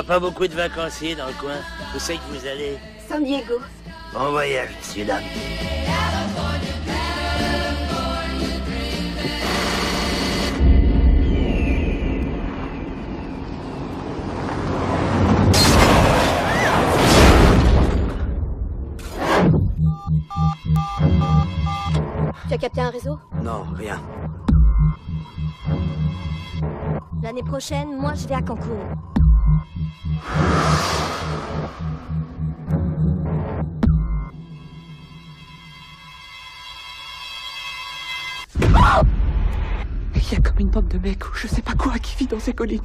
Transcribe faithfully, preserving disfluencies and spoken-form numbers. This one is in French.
voit pas beaucoup de vacanciers dans le coin. Où c'est que vous allez? San Diego. Bon voyage, monsieur là. Tu as capté un réseau? Non, rien. L'année prochaine, moi je vais à Cancún. Oh, il y a comme une bande de mecs ou je sais pas quoi qui vit dans ces collines.